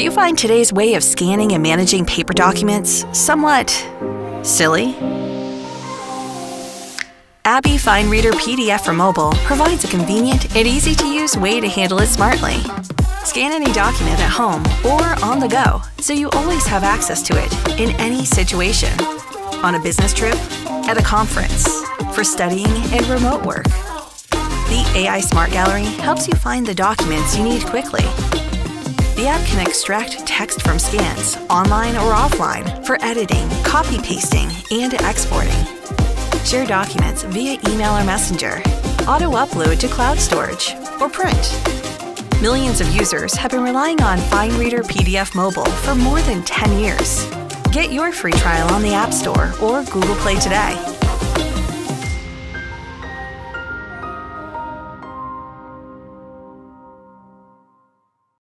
Do you find today's way of scanning and managing paper documents somewhat silly? ABBYY FineReader PDF for mobile provides a convenient and easy-to-use way to handle it smartly. Scan any document at home or on the go, so you always have access to it in any situation. On a business trip, at a conference, for studying and remote work. The AI Smart Gallery helps you find the documents you need quickly. The app can extract text from scans, online or offline, for editing, copy-pasting, and exporting. Share documents via email or messenger, auto-upload to cloud storage, or print. Millions of users have been relying on FineReader PDF Mobile for more than 10 years. Get your free trial on the App Store or Google Play today.